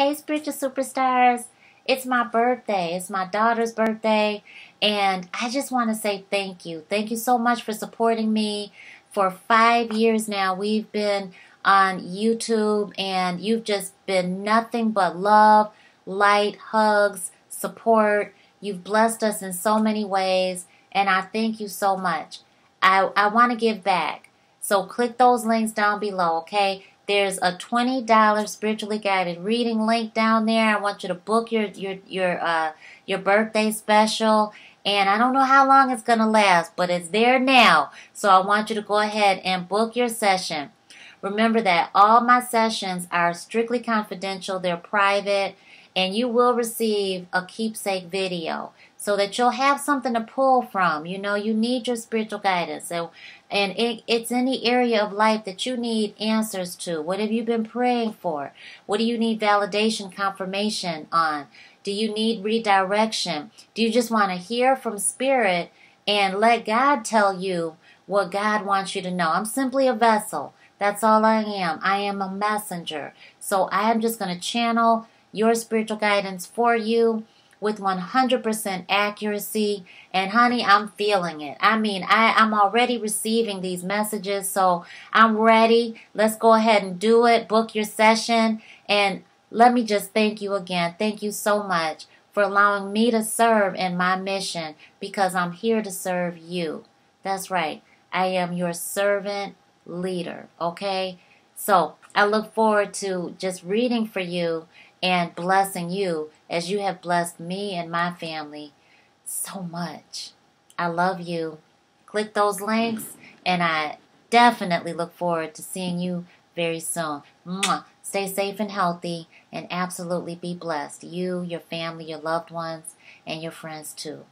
Hey, spiritual superstars, it's my birthday. It's my daughter's birthday. And I just want to say thank you. Thank you so much for supporting me. For 5 years now, we've been on YouTube, and you've just been nothing but love, light, hugs, support. You've blessed us in so many ways, and I thank you so much. I want to give back. So click those links down below, okay? There's a $20 spiritually guided reading link down there. I want you to book your birthday special. And I don't know how long it's going to last, but it's there now. So I want you to go ahead and book your session. Remember that all my sessions are strictly confidential. They're private. And you will receive a keepsake video so that you'll have something to pull from. You know, you need your spiritual guidance. So, and it's any area of life that you need answers to. What have you been praying for? What do you need validation, confirmation on? Do you need redirection? Do you just want to hear from Spirit and let God tell you what God wants you to know? I'm simply a vessel. That's all I am. I am a messenger. So I am just going to channel your spiritual guidance for you with 100% accuracy. And honey, I'm feeling it. I mean, I'm already receiving these messages, so I'm ready. Let's go ahead and do it. Book your session. And let me just thank you again. Thank you so much for allowing me to serve in my mission, because I'm here to serve you. That's right. I am your servant leader, okay? So I look forward to just reading for you and blessing you as you have blessed me and my family so much. I love you. Click those links, and I definitely look forward to seeing you very soon. Mwah. Stay safe and healthy, and absolutely be blessed. You, your family, your loved ones, and your friends too.